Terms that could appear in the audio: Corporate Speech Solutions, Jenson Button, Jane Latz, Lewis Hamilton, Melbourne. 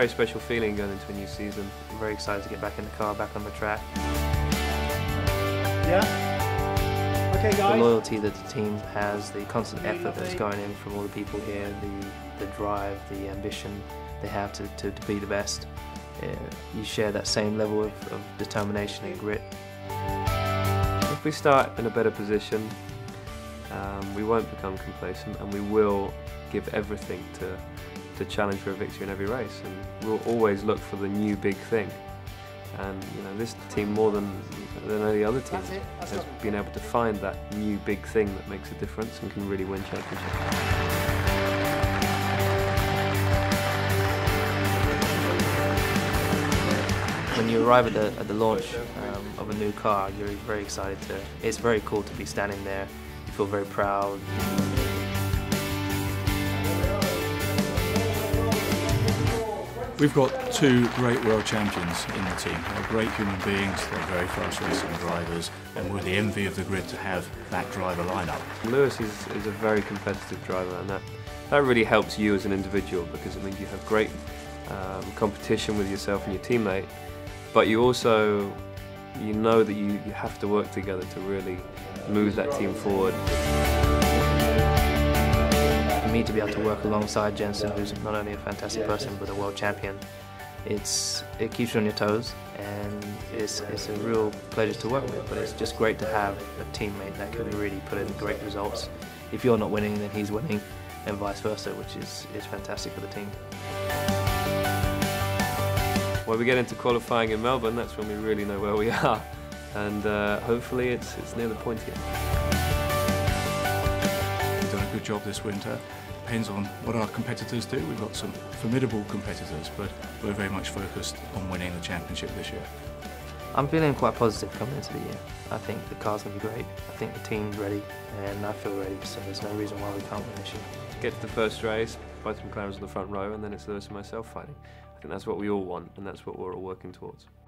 very special feeling going into a new season. I'm very excited to get back in the car, back on the track. Yeah. Okay, guys. The loyalty that the team has, the constant effort that's going in from all the people here, the drive, the ambition they have to be the best. You share that same level of determination and grit. If we start in a better position, we won't become complacent, and we will give everything to challenge for a victory in every race, and we'll always look for the new big thing. And you know, this team, more than any other team, has been able to find that new big thing that makes a difference and can really win championships. When you arrive at the launch of a new car, you're very excited to. It's very cool to be standing there. You feel very proud. We've got two great world champions in the team. They're great human beings, they're very fast racing drivers, and we're the envy of the grid to have that driver lineup. Lewis is a very competitive driver, and that really helps you as an individual, because it means you have great competition with yourself and your teammate. But you also, you know that you have to work together to really move that team forward. For me to be able to work alongside Jenson, who's not only a fantastic person but a world champion, it keeps you on your toes, and it's a real pleasure to work with. But it's just great to have a teammate that can really put in great results. If you're not winning, then he's winning, and vice versa, which is fantastic for the team. When we get into qualifying in Melbourne, that's when we really know where we are, and hopefully it's near the point here. We've done a good job this winter. Depends on what our competitors do. We've got some formidable competitors, but we're very much focused on winning the championship this year. I'm feeling quite positive coming into the year. I think the car's going to be great. I think the team's ready, and I feel ready, so there's no reason why we can't win this year. Get to the first race, both McLaren's on the front row, and then it's Lewis and myself fighting. I think that's what we all want, and that's what we're all working towards.